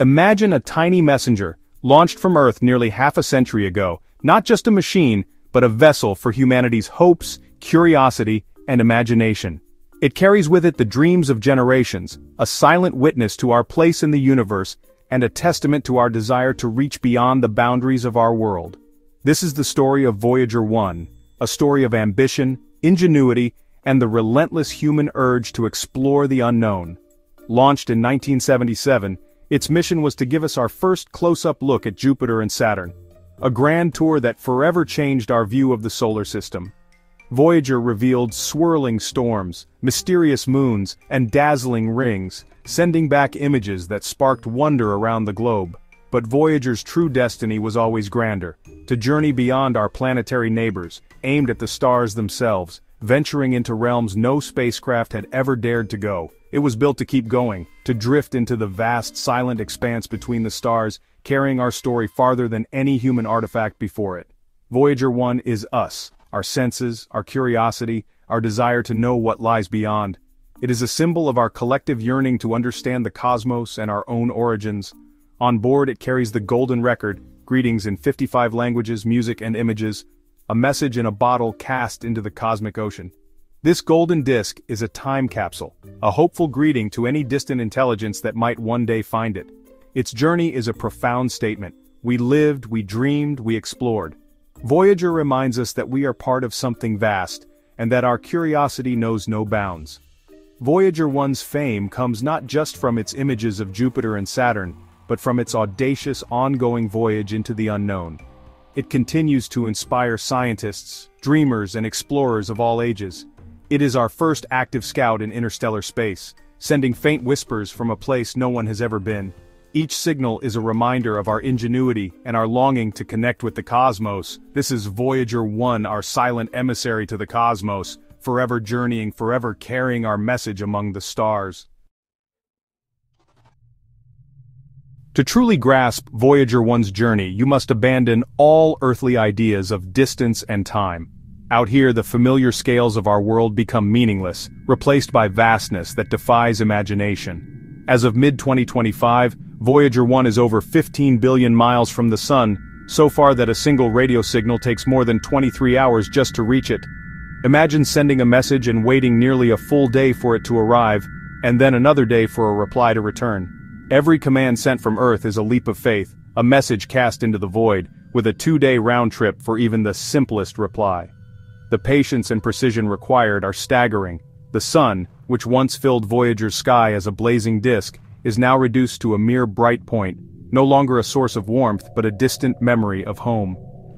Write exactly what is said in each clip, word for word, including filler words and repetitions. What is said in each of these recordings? Imagine a tiny messenger, launched from Earth nearly half a century ago, not just a machine, but a vessel for humanity's hopes, curiosity, and imagination. It carries with it the dreams of generations, a silent witness to our place in the universe, and a testament to our desire to reach beyond the boundaries of our world. This is the story of Voyager one, a story of ambition, ingenuity, and the relentless human urge to explore the unknown. Launched in nineteen seventy-seven, its mission was to give us our first close-up look at Jupiter and Saturn, a grand tour that forever changed our view of the solar system. Voyager revealed swirling storms, mysterious moons, and dazzling rings, sending back images that sparked wonder around the globe. But Voyager's true destiny was always grander, to journey beyond our planetary neighbors, aimed at the stars themselves, venturing into realms no spacecraft had ever dared to go. It was built to keep going, to drift into the vast, silent expanse between the stars, carrying our story farther than any human artifact before it. Voyager one is us, our senses, our curiosity, our desire to know what lies beyond. It is a symbol of our collective yearning to understand the cosmos and our own origins. On board it carries the golden record, greetings in fifty-five languages, music and images, a message in a bottle cast into the cosmic ocean. This golden disc is a time capsule, a hopeful greeting to any distant intelligence that might one day find it. Its journey is a profound statement. We lived, we dreamed, we explored. Voyager reminds us that we are part of something vast, and that our curiosity knows no bounds. Voyager one's fame comes not just from its images of Jupiter and Saturn, but from its audacious ongoing voyage into the unknown. It continues to inspire scientists, dreamers, and explorers of all ages. It is our first active scout in interstellar space, sending faint whispers from a place no one has ever been. Each signal is a reminder of our ingenuity and our longing to connect with the cosmos. This is Voyager one, our silent emissary to the cosmos, forever journeying, forever carrying our message among the stars. To truly grasp Voyager one's journey, you must abandon all earthly ideas of distance and time. Out here, the familiar scales of our world become meaningless, replaced by vastness that defies imagination. As of mid twenty twenty-five, Voyager one is over fifteen billion miles from the sun, so far that a single radio signal takes more than twenty-three hours just to reach it. Imagine sending a message and waiting nearly a full day for it to arrive, and then another day for a reply to return. Every command sent from Earth is a leap of faith, a message cast into the void, with a two-day round trip for even the simplest reply. The patience and precision required are staggering. The sun, which once filled Voyager's sky as a blazing disk, is now reduced to a mere bright point, no longer a source of warmth but a distant memory of home.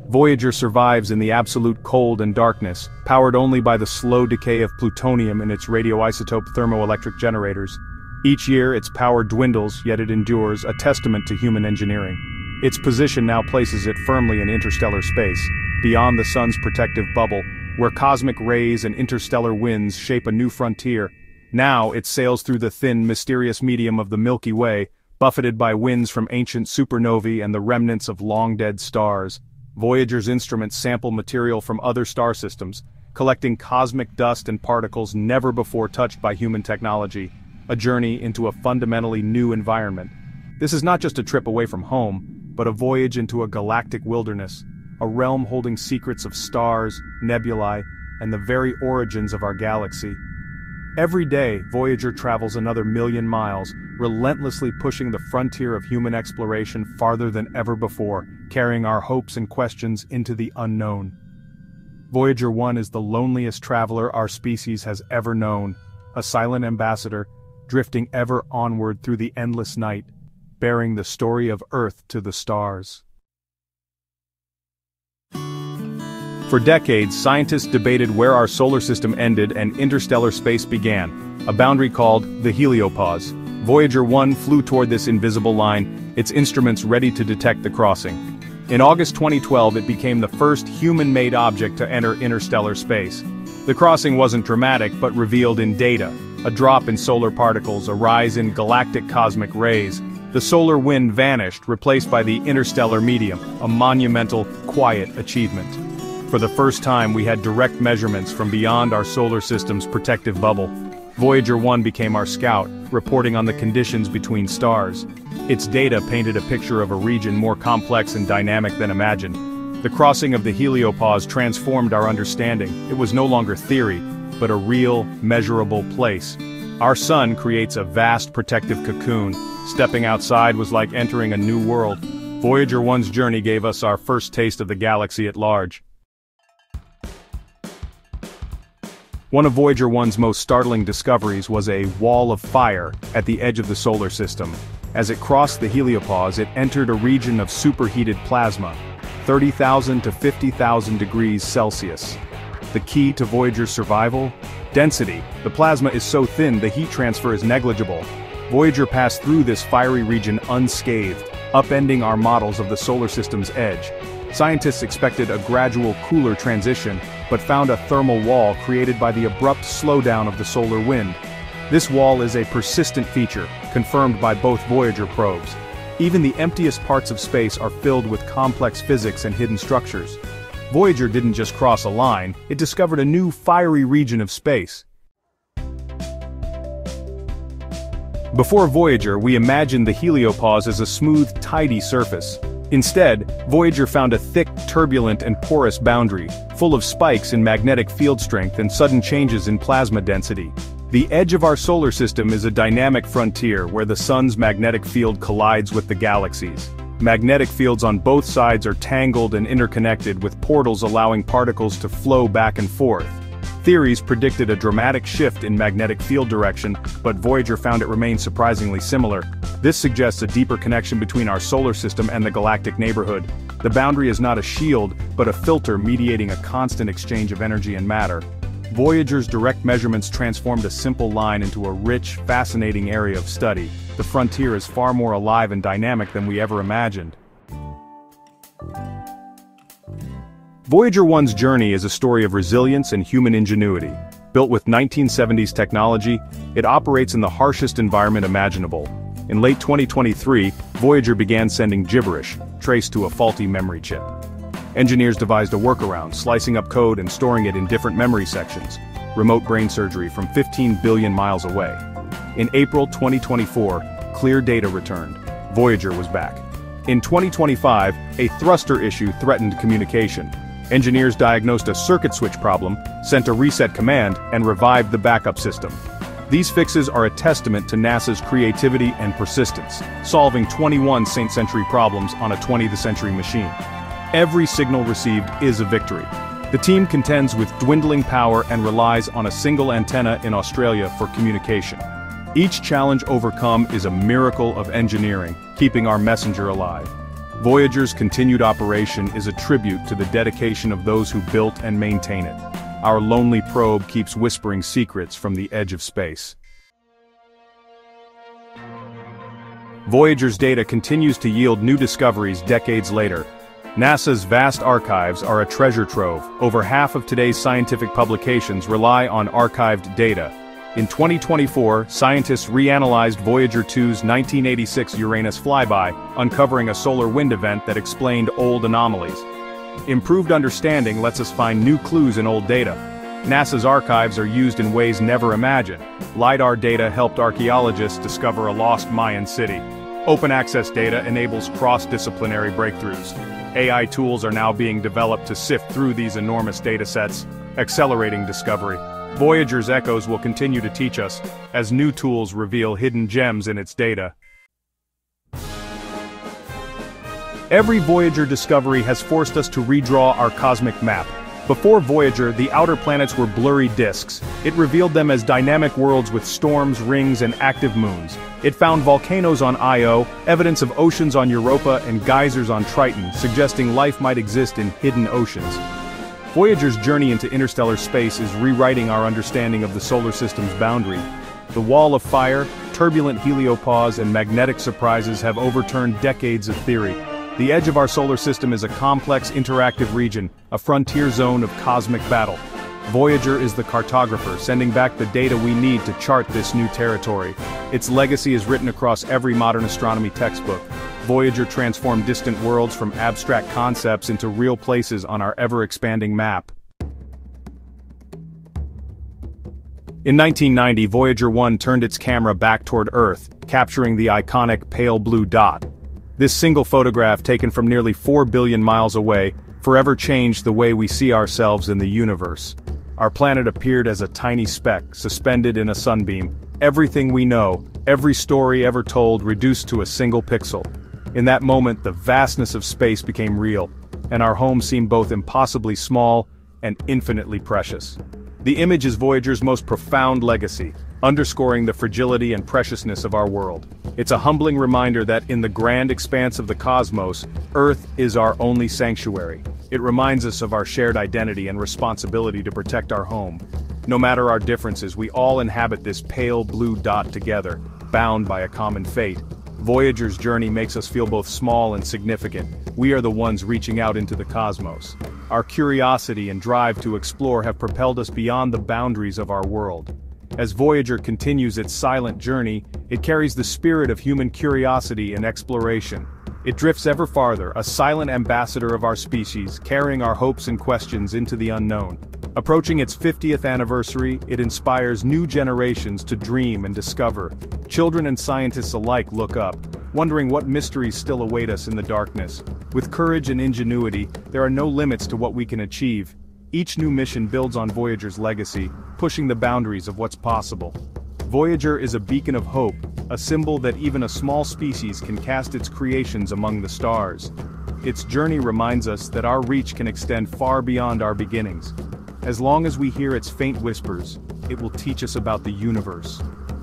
Voyager survives in the absolute cold and darkness, powered only by the slow decay of plutonium in its radioisotope thermoelectric generators. Each year its power dwindles, yet it endures, a testament to human engineering. Its position now places it firmly in interstellar space, beyond the sun's protective bubble, where cosmic rays and interstellar winds shape a new frontier. Now it sails through the thin, mysterious medium of the Milky Way, buffeted by winds from ancient supernovae and the remnants of long-dead stars. Voyager's instruments sample material from other star systems, collecting cosmic dust and particles never before touched by human technology. A journey into a fundamentally new environment. This is not just a trip away from home, but a voyage into a galactic wilderness, a realm holding secrets of stars, nebulae, and the very origins of our galaxy. Every day, Voyager travels another million miles, relentlessly pushing the frontier of human exploration farther than ever before, carrying our hopes and questions into the unknown. Voyager one is the loneliest traveler our species has ever known, a silent ambassador, drifting ever onward through the endless night, bearing the story of Earth to the stars. For decades, scientists debated where our solar system ended and interstellar space began, a boundary called the heliopause. Voyager one flew toward this invisible line, its instruments ready to detect the crossing. In August twenty twelve, it became the first human-made object to enter interstellar space. The crossing wasn't dramatic but revealed in data. A drop in solar particles, a rise in galactic cosmic rays. The solar wind vanished, replaced by the interstellar medium, a monumental, quiet achievement. For the first time, we had direct measurements from beyond our solar system's protective bubble. Voyager one became our scout, reporting on the conditions between stars. Its data painted a picture of a region more complex and dynamic than imagined. The crossing of the heliopause transformed our understanding. It was no longer theory, but a real, measurable place. Our sun creates a vast protective cocoon. Stepping outside was like entering a new world. Voyager one's journey gave us our first taste of the galaxy at large. One of Voyager one's most startling discoveries was a wall of fire at the edge of the solar system. As it crossed the heliopause, it entered a region of superheated plasma, thirty thousand to fifty thousand degrees Celsius. The key to Voyager's survival? Density. The plasma is so thin the heat transfer is negligible. Voyager passed through this fiery region unscathed, upending our models of the solar system's edge. Scientists expected a gradual cooler transition, but found a thermal wall created by the abrupt slowdown of the solar wind. This wall is a persistent feature, confirmed by both Voyager probes. Even the emptiest parts of space are filled with complex physics and hidden structures. Voyager didn't just cross a line, it discovered a new fiery region of space. Before Voyager, we imagined the heliopause as a smooth, tidy surface. Instead, Voyager found a thick, turbulent and porous boundary, full of spikes in magnetic field strength and sudden changes in plasma density. The edge of our solar system is a dynamic frontier where the sun's magnetic field collides with the galaxies. Magnetic fields on both sides are tangled and interconnected, with portals allowing particles to flow back and forth. Theories predicted a dramatic shift in magnetic field direction, but Voyager found it remained surprisingly similar. This suggests a deeper connection between our solar system and the galactic neighborhood. The boundary is not a shield, but a filter mediating a constant exchange of energy and matter. Voyager's direct measurements transformed a simple line into a rich, fascinating area of study. The frontier is far more alive and dynamic than we ever imagined. Voyager one's journey is a story of resilience and human ingenuity. Built with nineteen seventies technology, it operates in the harshest environment imaginable. In late twenty twenty-three, Voyager began sending gibberish, traced to a faulty memory chip. Engineers devised a workaround, slicing up code and storing it in different memory sections. Remote brain surgery from fifteen billion miles away. In April twenty twenty-four, clear data returned. Voyager was back. In twenty twenty-five, a thruster issue threatened communication. Engineers diagnosed a circuit switch problem, sent a reset command, and revived the backup system. These fixes are a testament to NASA's creativity and persistence, solving twenty-one nineteenth century problems on a twentieth century machine. Every signal received is a victory. The team contends with dwindling power and relies on a single antenna in Australia for communication. Each challenge overcome is a miracle of engineering, keeping our messenger alive. Voyager's continued operation is a tribute to the dedication of those who built and maintain it. Our lonely probe keeps whispering secrets from the edge of space. Voyager's data continues to yield new discoveries decades later. NASA's vast archives are a treasure trove. Over half of today's scientific publications rely on archived data. In twenty twenty-four, scientists reanalyzed Voyager two's nineteen eighty-six Uranus flyby, uncovering a solar wind event that explained old anomalies. Improved understanding lets us find new clues in old data. NASA's archives are used in ways never imagined. LiDAR data helped archaeologists discover a lost Mayan city. Open access data enables cross-disciplinary breakthroughs. A I tools are now being developed to sift through these enormous datasets, accelerating discovery. Voyager's echoes will continue to teach us, as new tools reveal hidden gems in its data. Every Voyager discovery has forced us to redraw our cosmic map. Before Voyager, the outer planets were blurry disks. It revealed them as dynamic worlds with storms, rings, and active moons. It found volcanoes on Io, evidence of oceans on Europa, and geysers on Triton, suggesting life might exist in hidden oceans. Voyager's journey into interstellar space is rewriting our understanding of the solar system's boundary. The wall of fire, turbulent heliopause, and magnetic surprises have overturned decades of theory. The edge of our solar system is a complex, interactive region, a frontier zone of cosmic battle. Voyager is the cartographer, sending back the data we need to chart this new territory. Its legacy is written across every modern astronomy textbook. Voyager transformed distant worlds from abstract concepts into real places on our ever-expanding map. In nineteen ninety, Voyager one turned its camera back toward Earth, capturing the iconic pale blue dot. This single photograph, taken from nearly four billion miles away, forever changed the way we see ourselves in the universe. Our planet appeared as a tiny speck, suspended in a sunbeam. Everything we know, every story ever told, reduced to a single pixel. In that moment, the vastness of space became real, and our home seemed both impossibly small and infinitely precious. The image is Voyager's most profound legacy, underscoring the fragility and preciousness of our world. It's a humbling reminder that, in the grand expanse of the cosmos, Earth is our only sanctuary. It reminds us of our shared identity and responsibility to protect our home. No matter our differences, we all inhabit this pale blue dot together, bound by a common fate. Voyager's journey makes us feel both small and significant. We are the ones reaching out into the cosmos. Our curiosity and drive to explore have propelled us beyond the boundaries of our world. As Voyager continues its silent journey, it carries the spirit of human curiosity and exploration. It drifts ever farther, a silent ambassador of our species, carrying our hopes and questions into the unknown. Approaching its fiftieth anniversary, it inspires new generations to dream and discover. Children and scientists alike look up, wondering what mysteries still await us in the darkness. With courage and ingenuity, there are no limits to what we can achieve. Each new mission builds on Voyager's legacy, pushing the boundaries of what's possible. Voyager is a beacon of hope, a symbol that even a small species can cast its creations among the stars. Its journey reminds us that our reach can extend far beyond our beginnings. As long as we hear its faint whispers, it will teach us about the universe.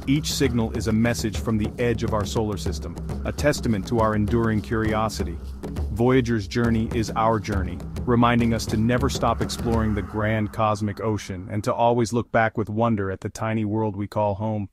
Each signal is a message from the edge of our solar system, a testament to our enduring curiosity. Voyager's journey is our journey, reminding us to never stop exploring the grand cosmic ocean and to always look back with wonder at the tiny world we call home.